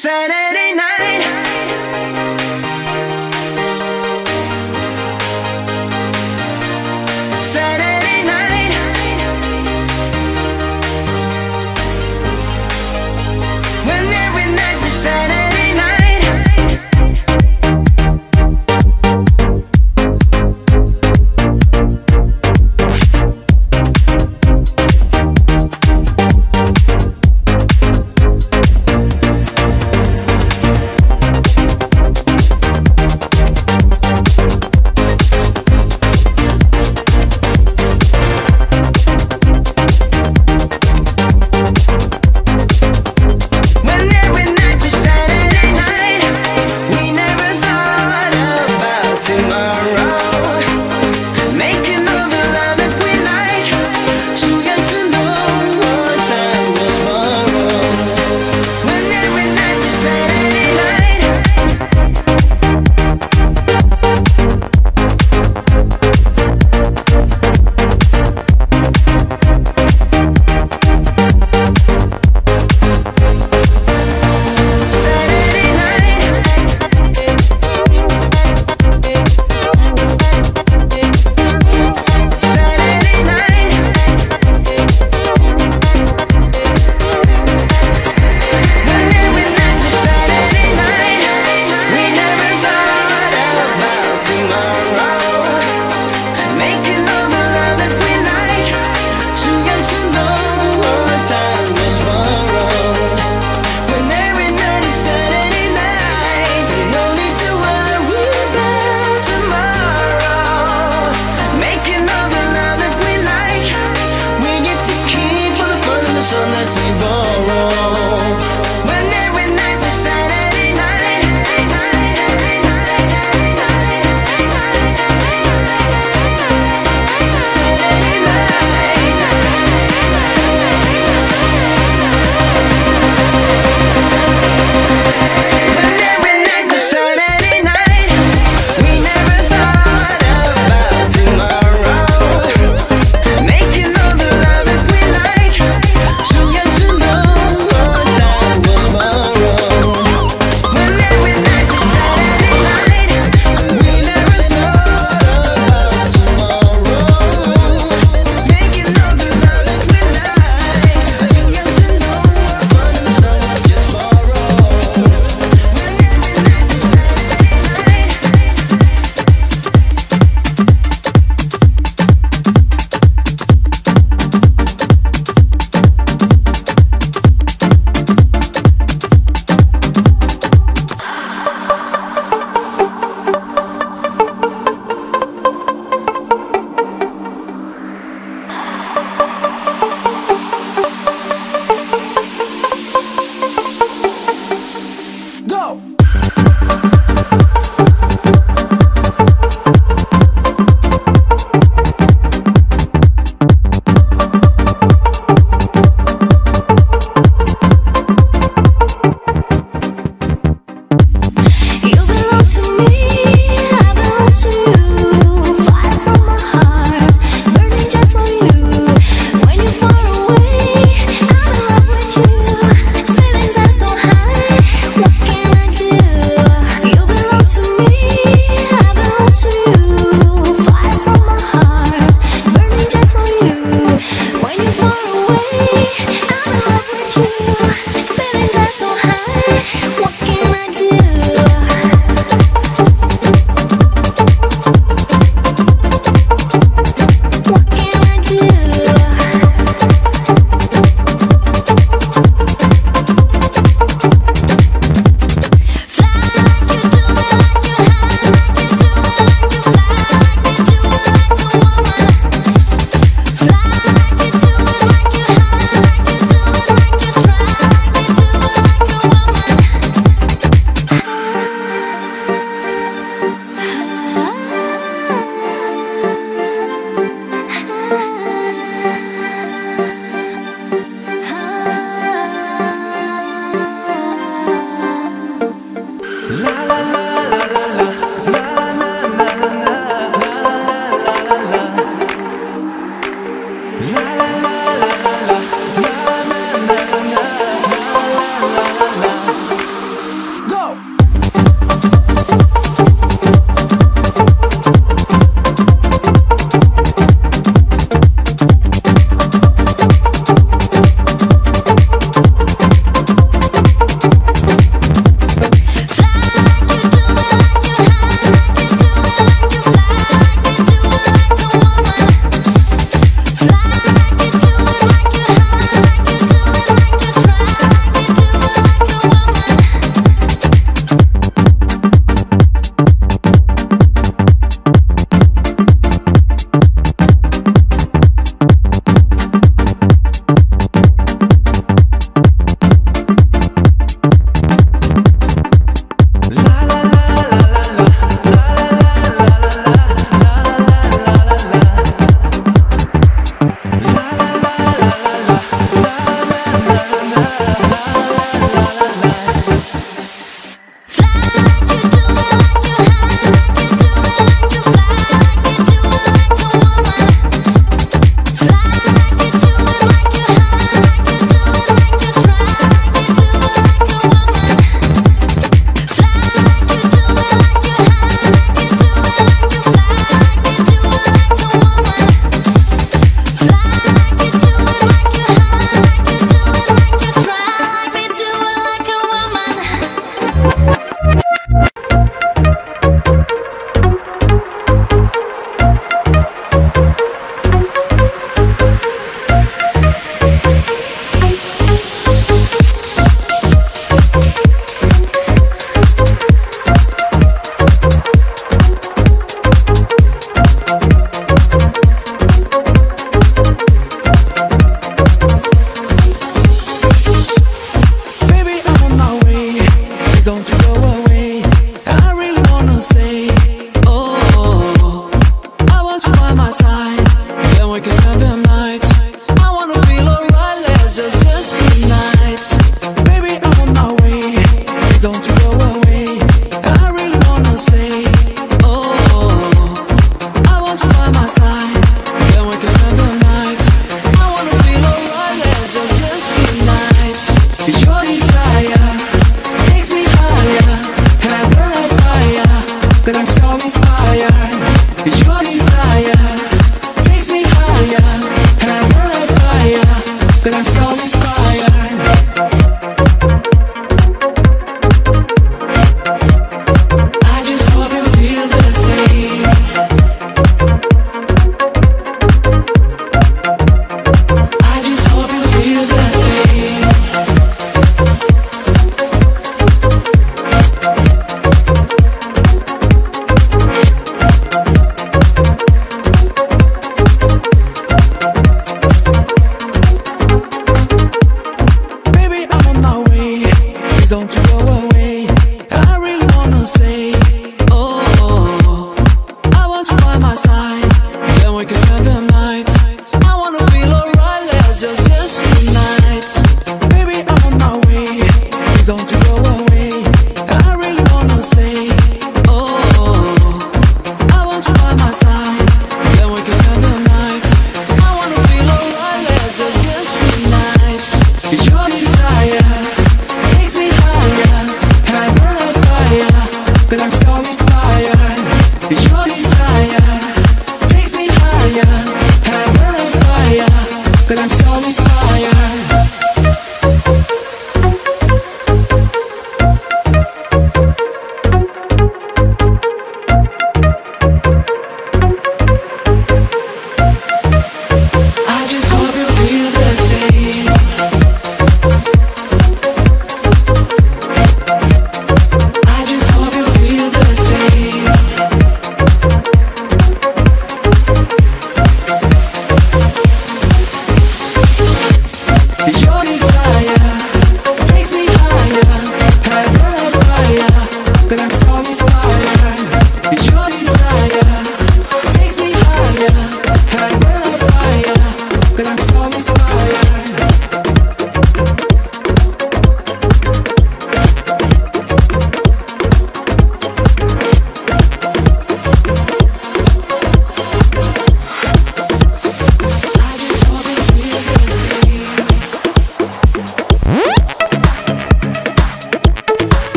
Saturday night. When every night we said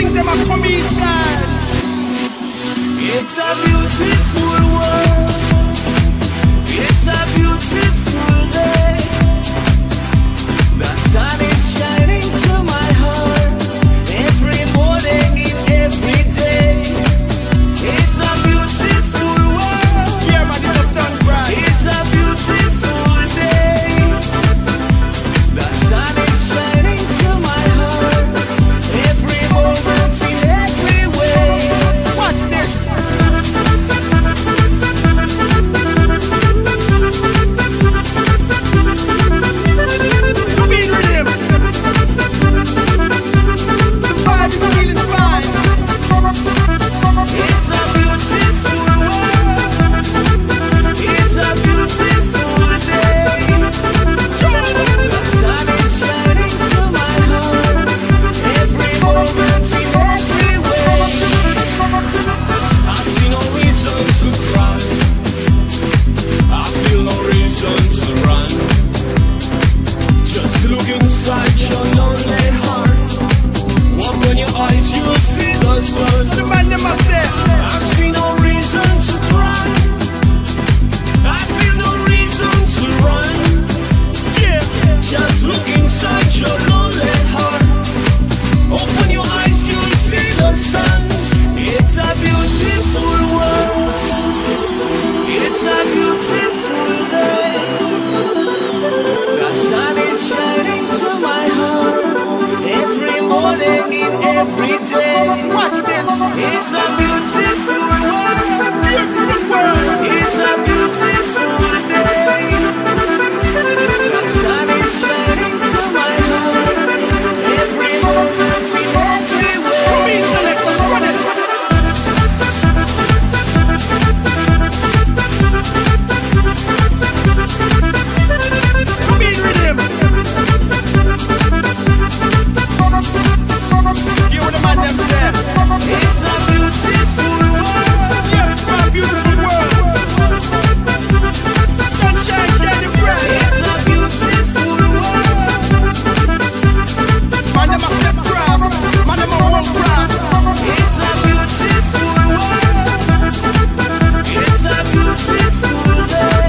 think them are coming inside. It's a beautiful world. It's a beautiful day. The sun is shining to my heart. Every morning, in every day. It's a beautiful world. Yeah, man, it's a sunrise. It's a beautiful day. The sun is shining to my heart. Every moment, in every way. Watch this. Come in with him. The vibe is feeling the vibe. It's a beautiful world. It's a beautiful day. The sun is shining to my heart. Every moment, in every way. I see no reason to cry. I feel no reason to run. Just look inside your lonely heart. Open your eyes, you'll see the sun. So the man them a say, I see no reason to cry. I feel no reason to run. Yeah, just look inside your lonely heart. Open your eyes, you'll see the sun. It's a beautiful world. It's a beautiful day. The sun is shining to my heart. Every morning, in every day. Watch this. It's a beautiful world. Beautiful world. It's a beautiful day. The sun is shining to my heart. Every moment, in every way. Come in, selector, run it. Come in with him. You and the man them said, it's a beautiful world. Yes, my beautiful world. The sunshine shining bright. It's a beautiful world. Man them a step grass. Man them a walk grass. It's a beautiful world. It's a beautiful day.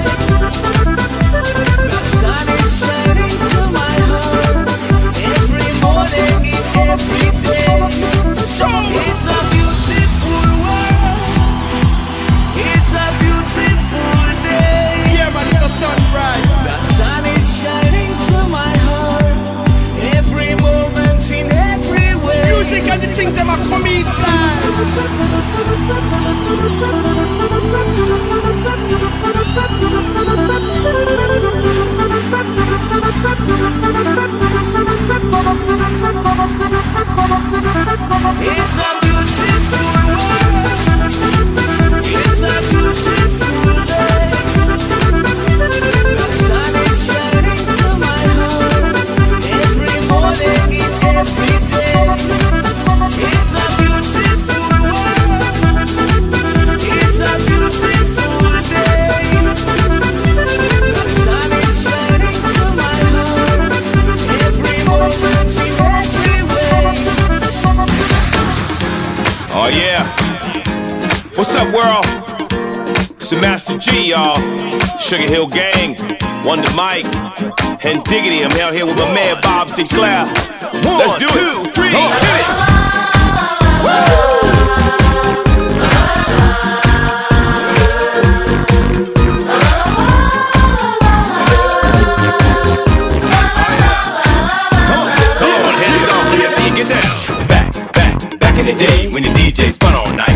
The sun is shining to my heart. Every morning, in every day. It's a beautiful world. It's a beautiful day. Yeah, man, it's a sunrise. The sun is shining to my heart. Every moment, in every way. Music and the things them are coming inside. It's a beautiful world. It's a beautiful day. The sun is shining to my heart. Every morning, in every day. It's a beautiful world. It's a beautiful day. The sun is shining to my heart. Every moment, in every way. Oh yeah, what's up world? It's a Master G, y'all. Sugar Hill Gang, Wonder Mike, and Diggity. I'm out here with my man Bob Sinclair. Let's do it. 1, 2, 3, hit it. Come on, hit it off, ESP, get down. Back in the day when the DJs spun all night.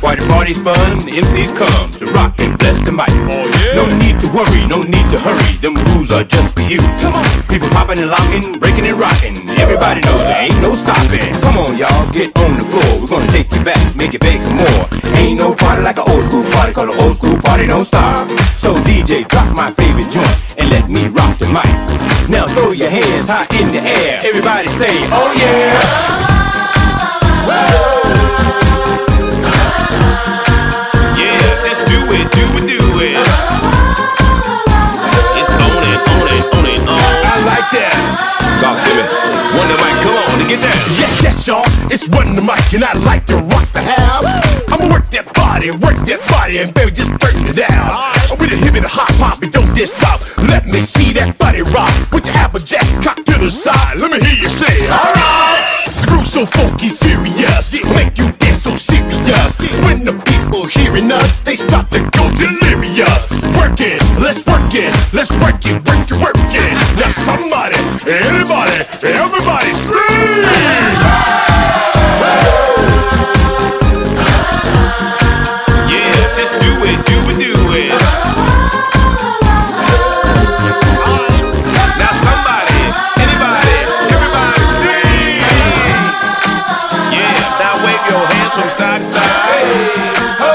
While the party's fun, the MCs come to rock and bless the mic. Oh, yeah. No need to worry, no need to hurry. Them rules are just for you. Come on, people popping and locking, breaking and rocking. Everybody knows there ain't no stopping. Come on, y'all, get on the floor. We're gonna take you back, make it bigger more. Ain't no party like an old school party, 'cause an old school party don't stop. So DJ, drop my favorite joint and let me rock the mic. Now throw your hands high in the air. Everybody say, oh yeah. Yeah, just do it, do it, do it. It's on it, on it, on it, on. I like that. Talk to me. Wonder Mike, come on. to get down. Yes, yes, y'all, it's Run the Mic, and I like to rock the house. I'ma work that body, and baby, just turn it down. I'm with a hip and a hop pop, and don't just stop. Let me see that body rock. Put your Applejack cock to the side. Let me hear you say, alright. The groove's so funky, furious, make you dance so serious. When the people hearing us, they start to go delirious. Work it, let's work it, let's work it, work it, work it. Now somebody, anybody, everybody scream! Side to side. Hey, ho,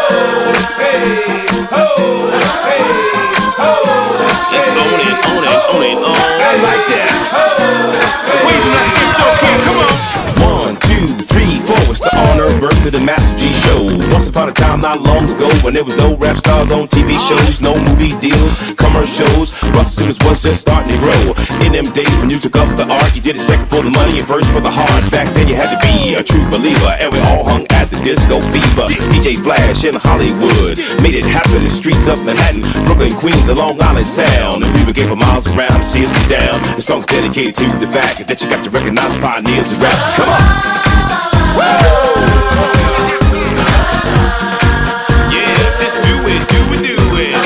hey, ho, hey, ho. It's on and on and on and on. I like that. Wait till I get your feet, come on. 1, 2, 3, 4. It's the honor birth of the Master G Show. Once upon a time, not long ago, when there was no rap stars on TV shows, no movie deals, commercials. Russell Simmons was just starting to grow. In them days when you took up the art, you did it second for the money and first for the heart. Back then you had to be a true believer, and we all hung at the disco fever. DJ Flash in Hollywood made it happen in the streets of Manhattan, Brooklyn, Queens, the Long Island Sound. And people gave for miles around, seriously down. The song's dedicated to the fact that you got to recognize pioneers and raps. Come on! Whoa. Yeah, just do it, do it, do it.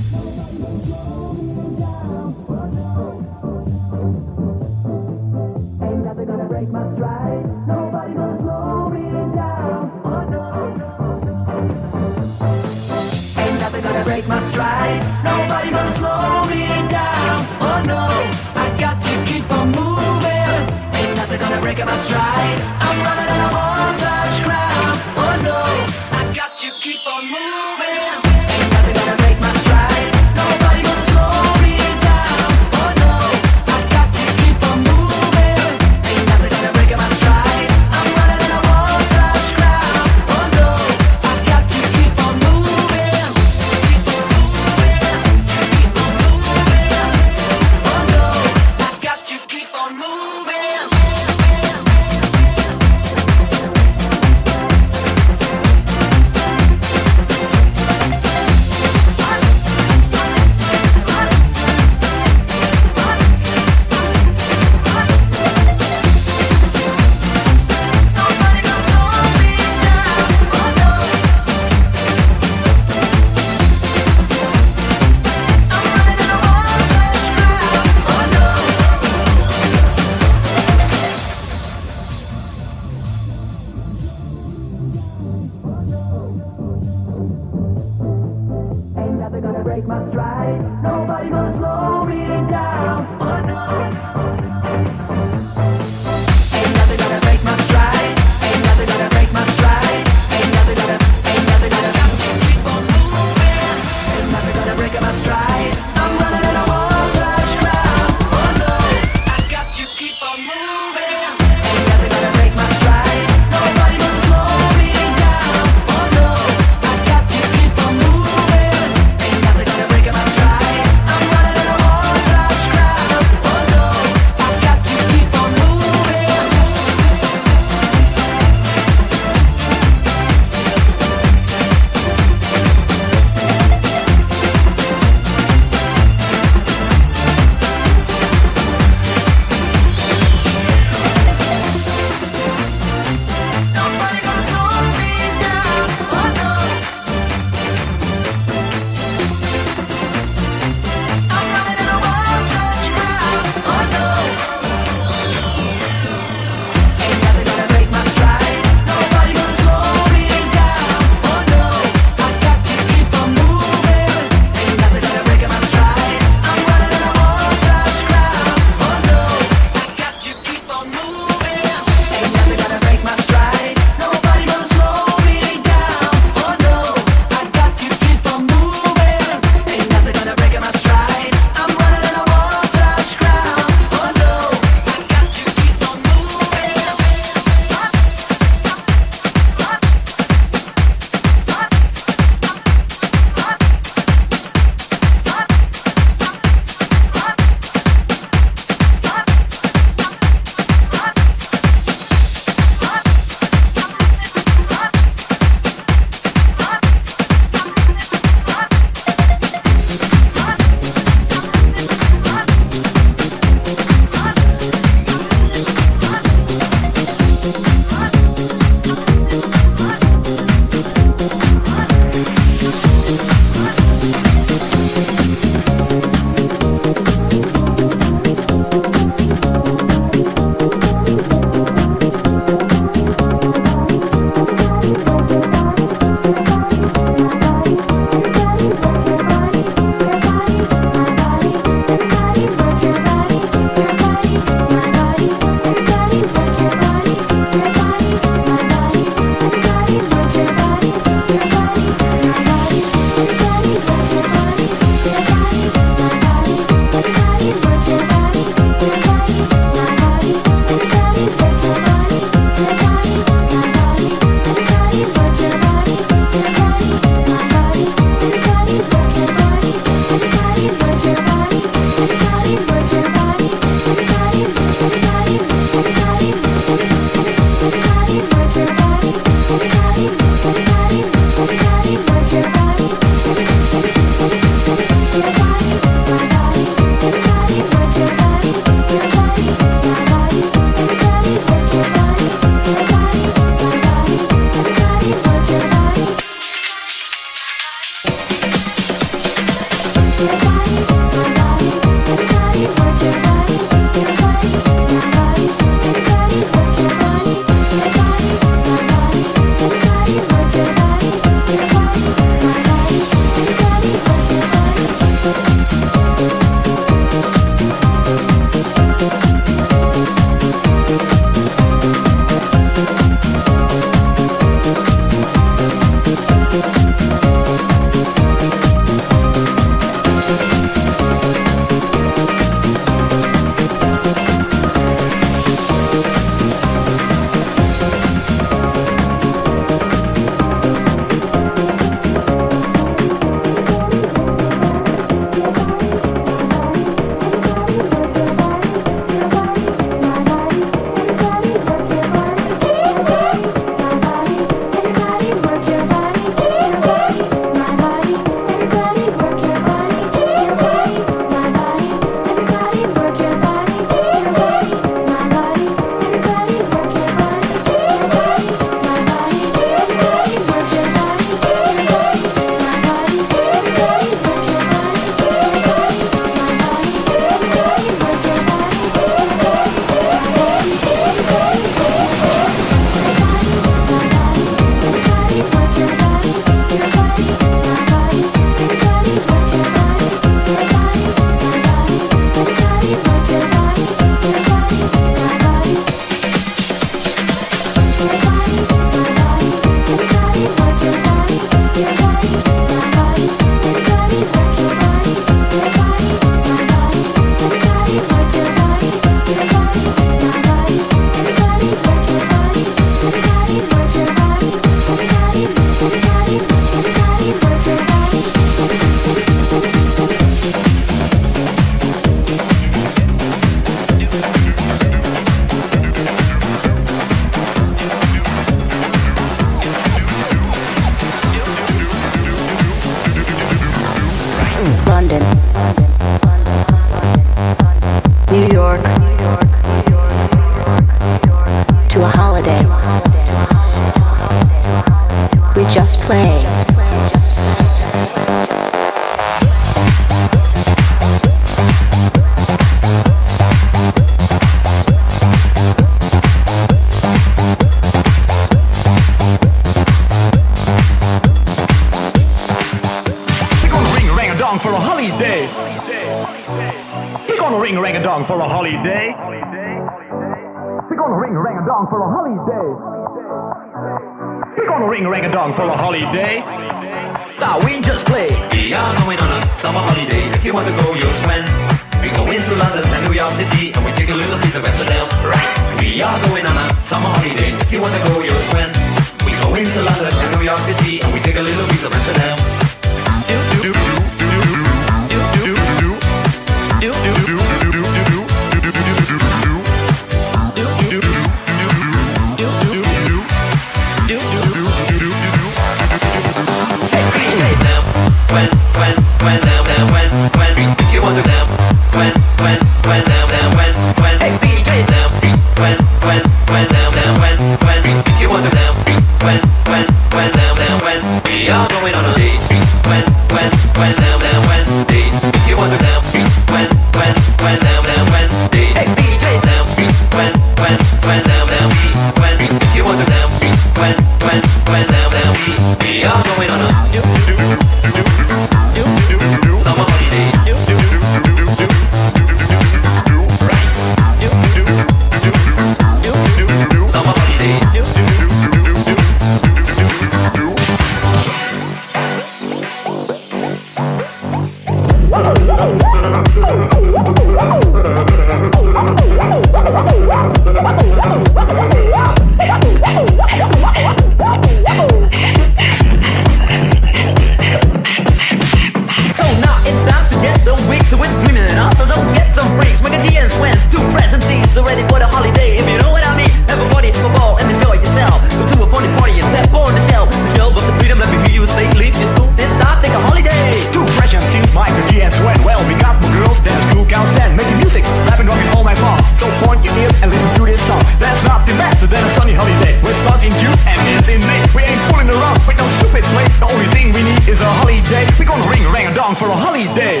say, we're gonna ring a rang a dong for a holiday.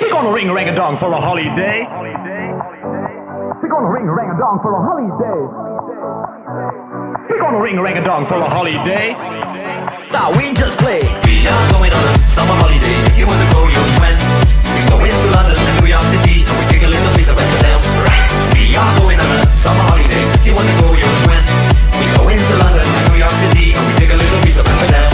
We're gonna ring a rang a dong for a holiday. We're gonna ring a rang a dong for a holiday. We're gonna ring a rang a dong for a holiday. Now we just play. We are going on a summer holiday. If you wanna go, you'll spend. We're going to London and New York City, and we take a little piece of Amsterdam. We are going on a summer holiday. If you wanna go, you'll spend. We're going to London and New York City, and we take a little piece of Amsterdam.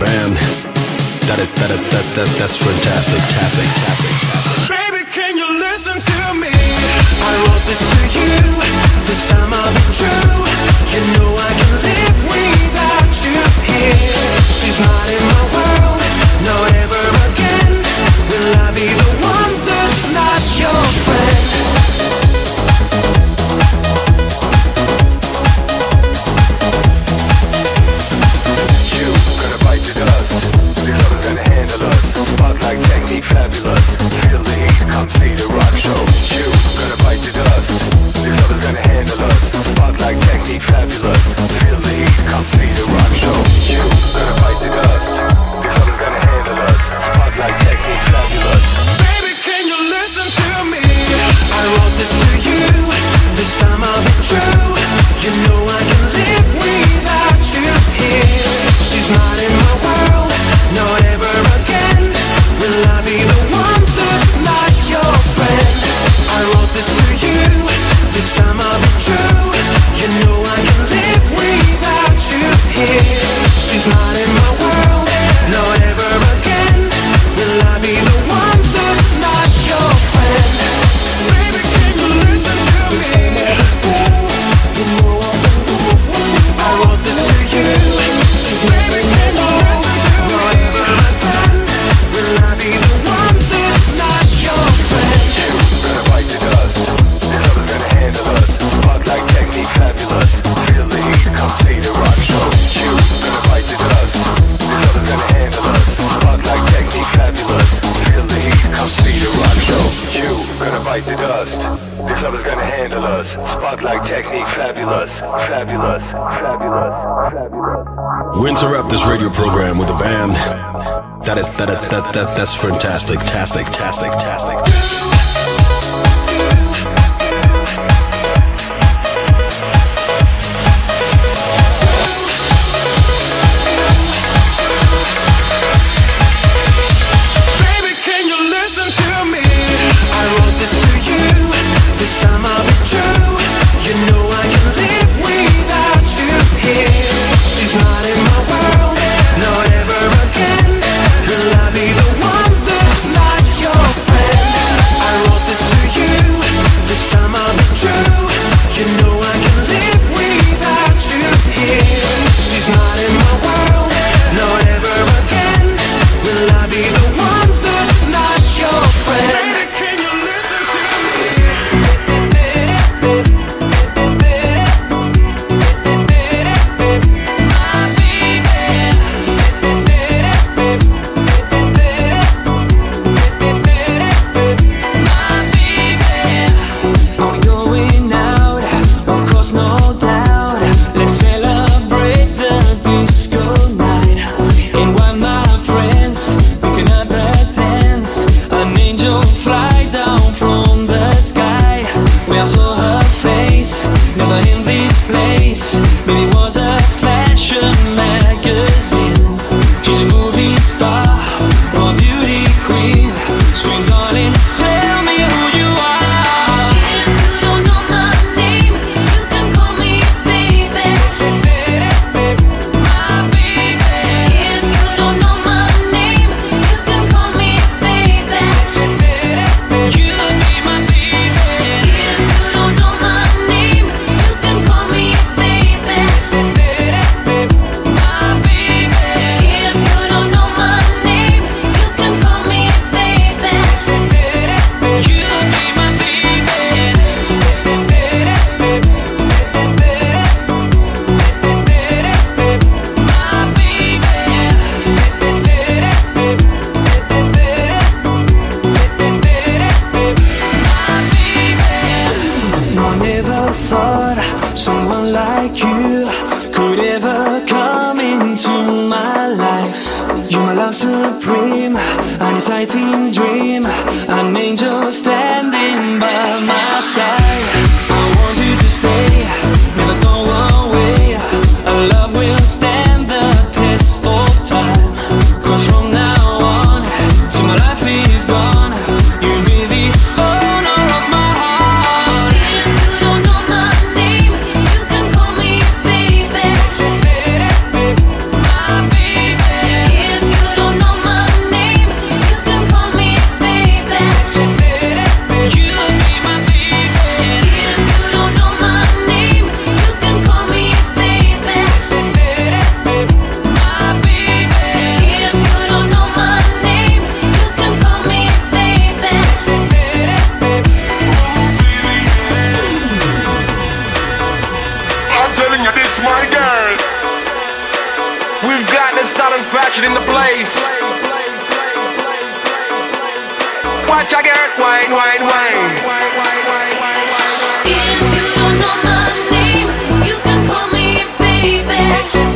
band. That's fantastic, Baby, can you listen to me? I wrote this to you. This time I'll be true. You know I can live without you here. She's not in my world, not ever again. Will I be the one that's not your friend? We interrupt this radio program with a band. That's fantastic, Yes, my girl. We've got the styling fashion in the place. Watch I get wine, wine, wine. If you don't know my name, you can call me baby. You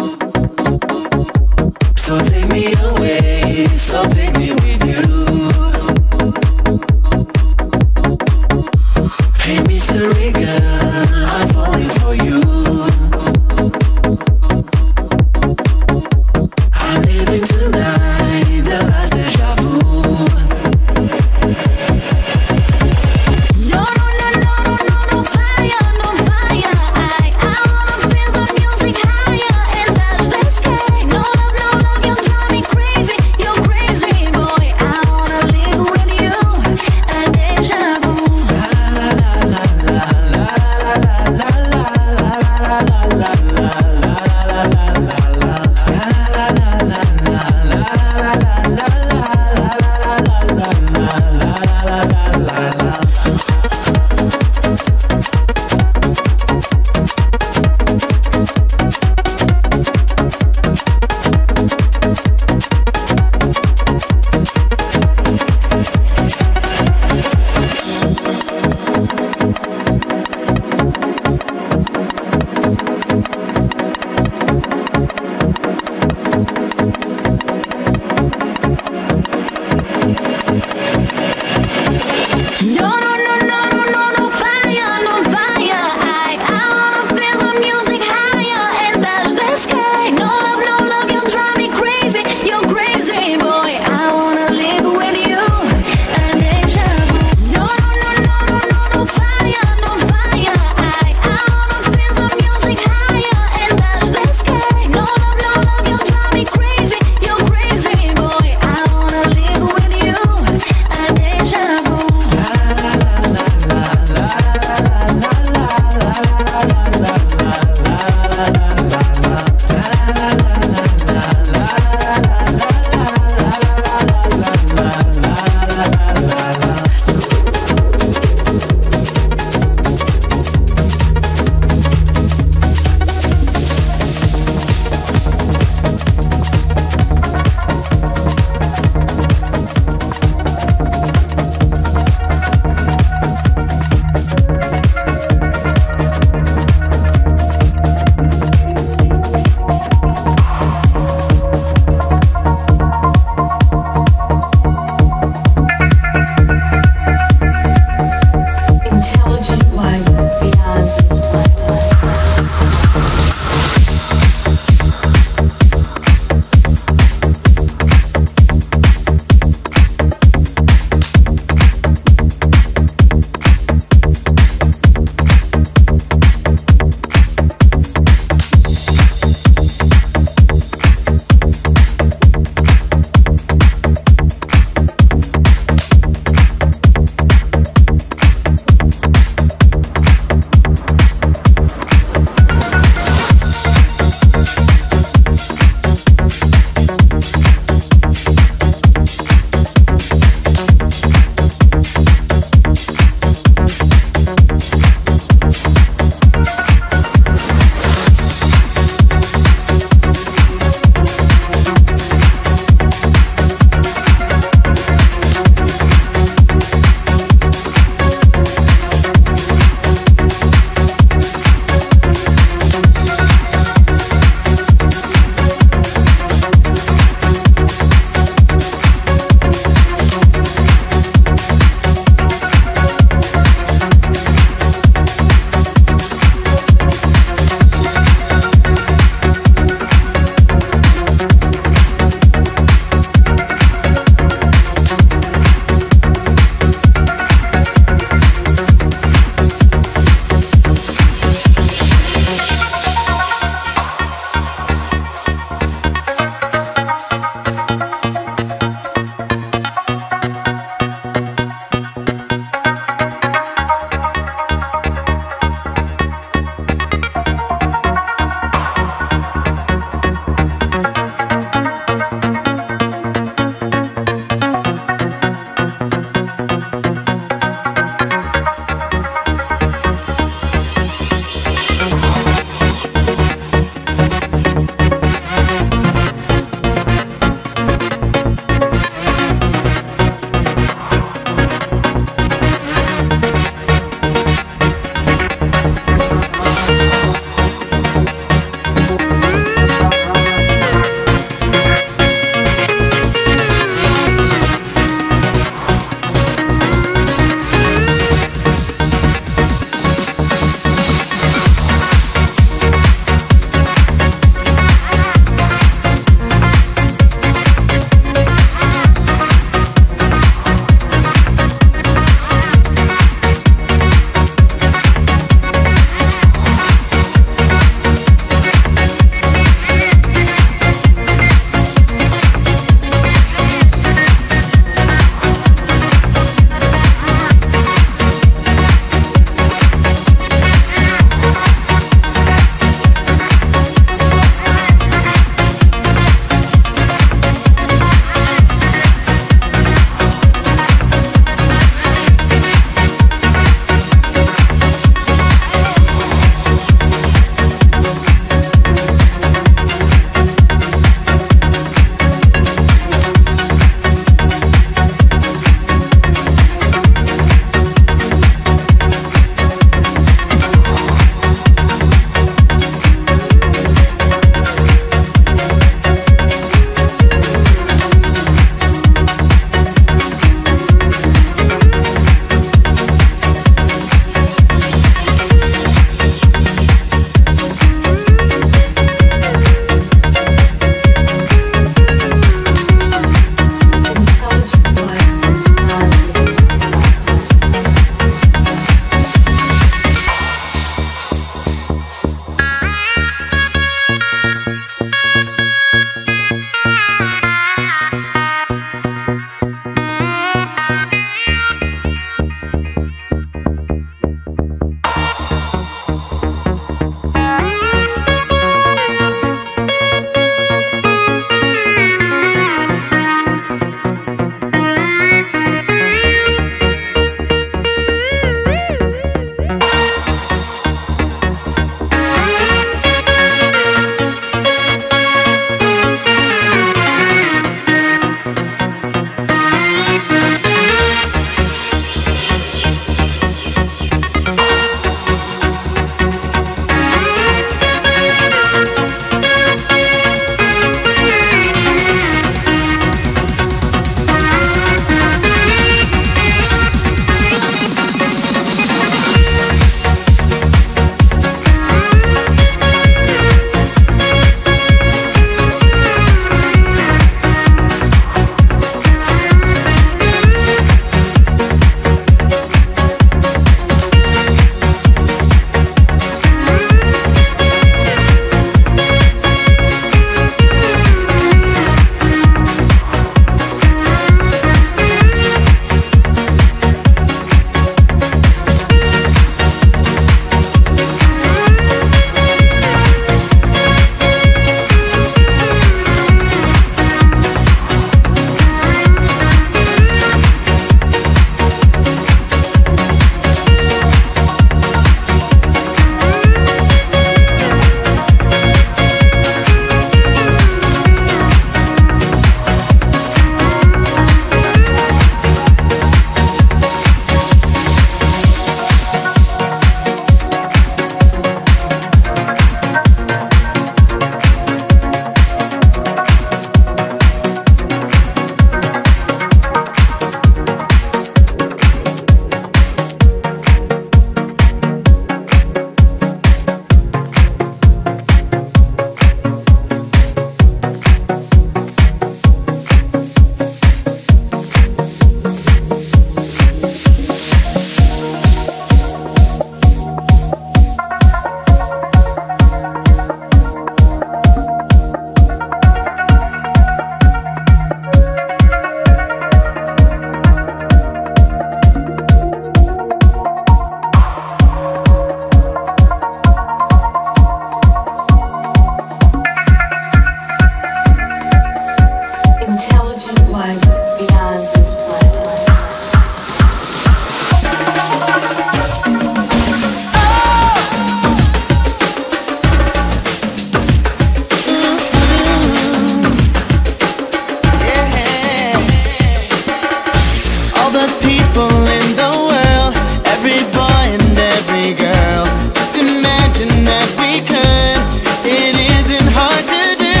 people in the world, every boy and every girl. Just imagine that we could, it isn't hard to do.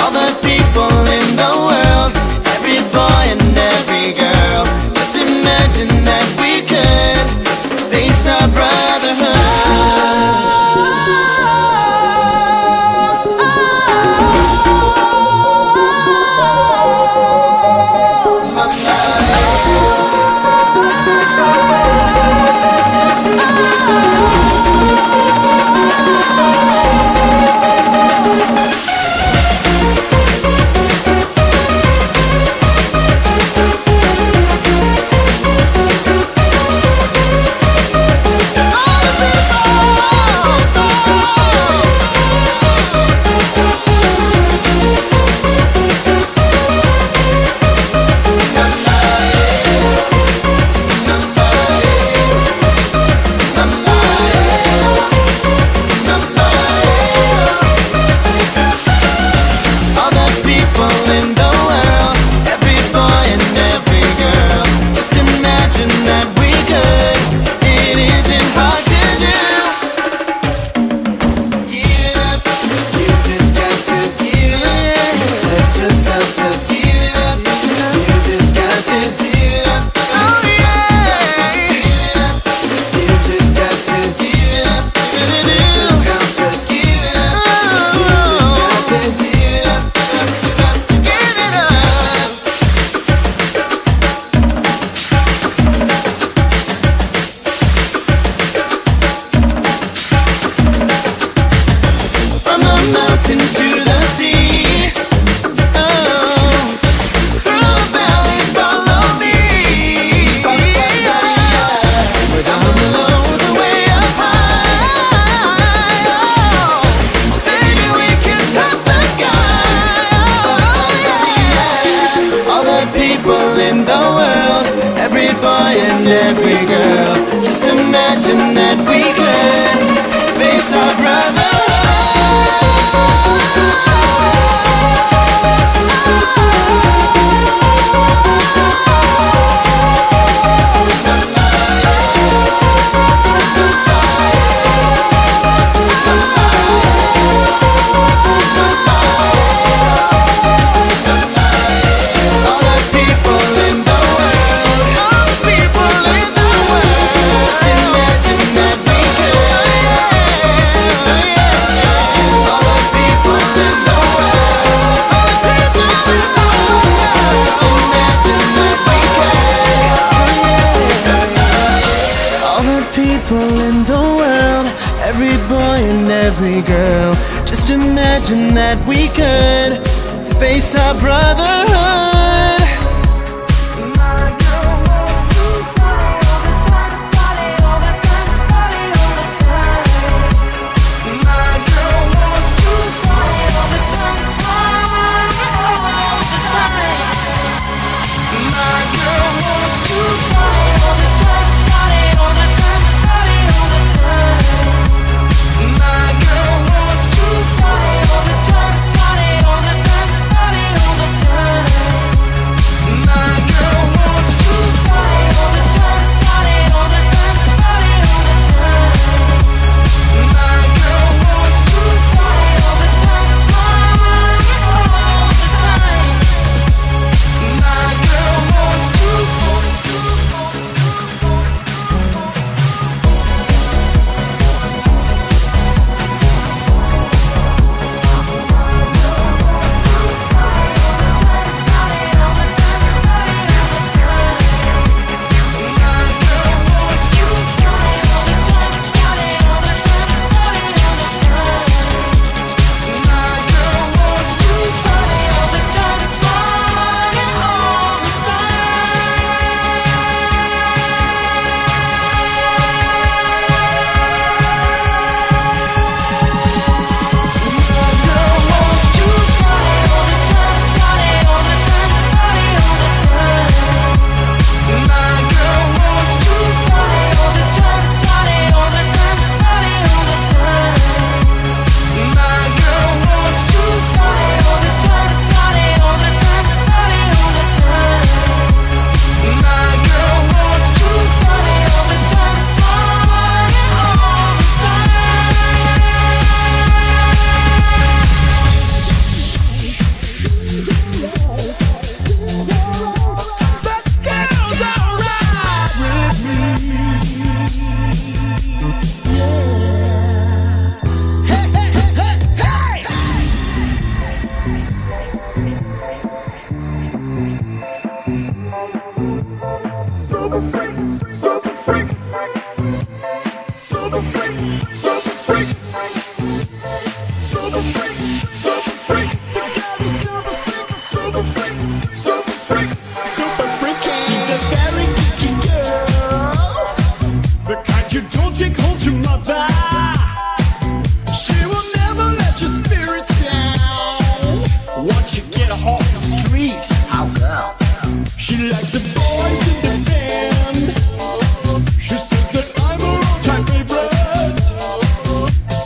All the people in the world, every boy and every girl. Just imagine that we could face our brotherhood. freak, super freak, super freak, super freak, super freak. You got the super freak, super freak, super freak, super freak. She's a very geeky girl, the kind you don't take home to mother. She will never let your spirits down. Once you get her off the street, oh girl, she likes the boys in the band. She says that I'm her all-time favorite.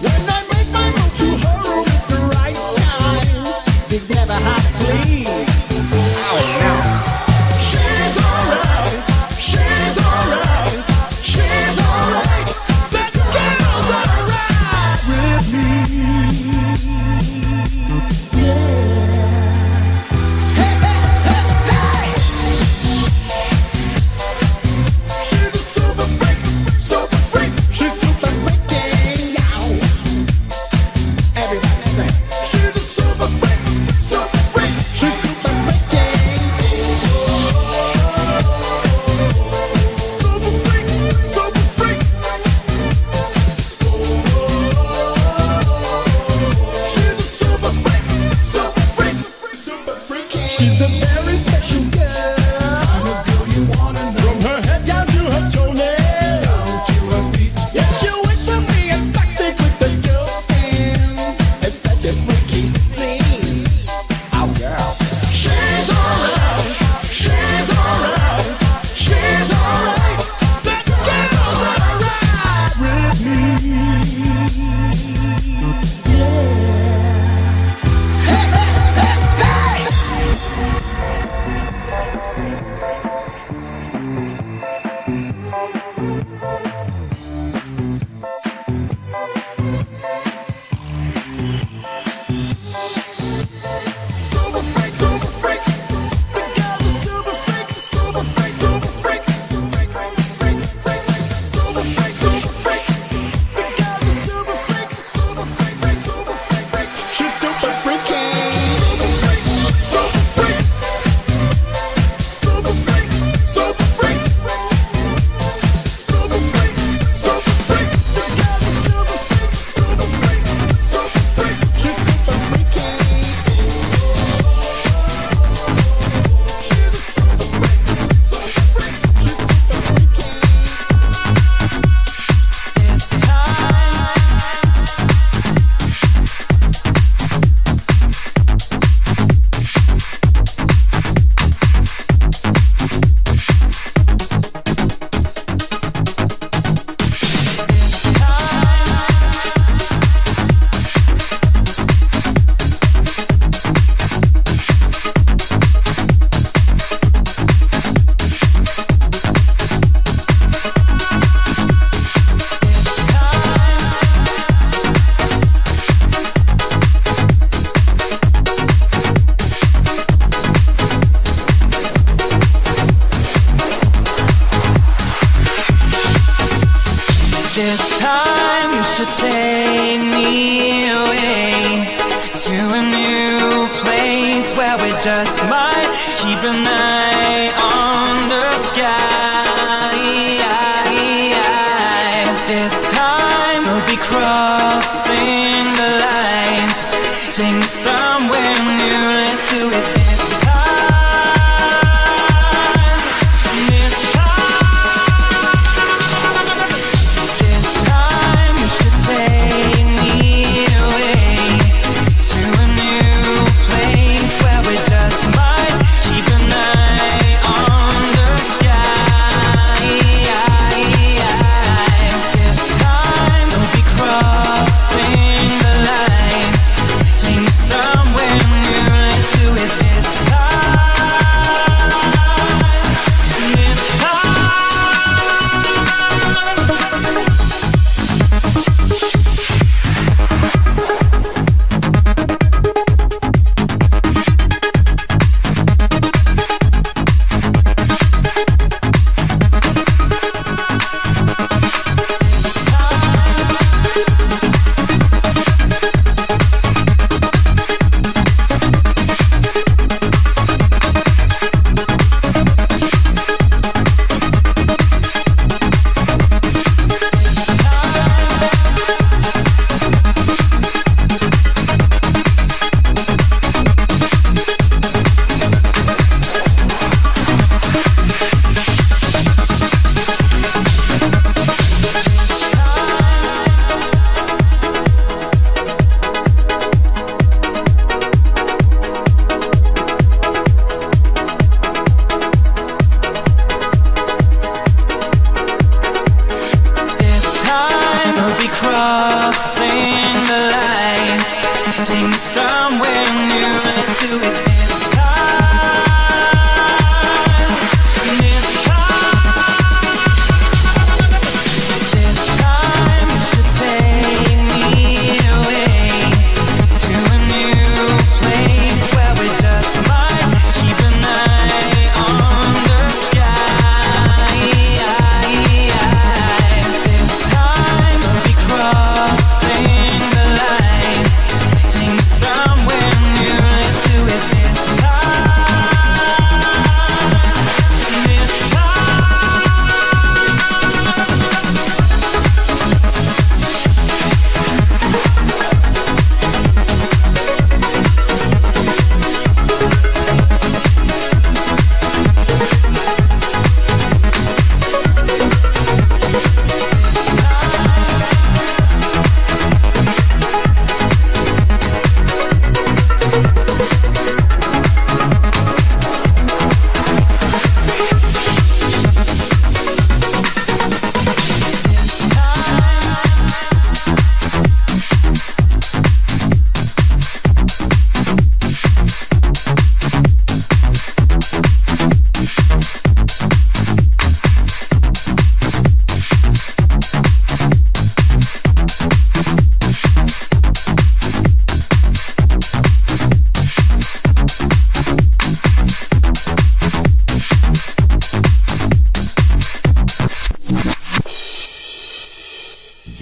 When I make my move to her room, it's the right time. She's never hot, please. Oh no. She's alright, she's alright, she's alright. That girl's alright with me. Yeah. She's a very special girl, I'm a girl you wanna know. From her head down to her toenails, down to her feet. Yeah, she'll wait for me and backstick with the girlfriends. It's such a freaky scene. Oh girl, she's alright, she's alright, she's alright. That girl's alright with me. Yeah. Hey, hey. It's time you should take me away to a new place where we just might keep an eye on the sky. This time we'll be crossing the lines. Take me somewhere new, let's do it. Just my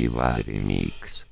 Diva Remix.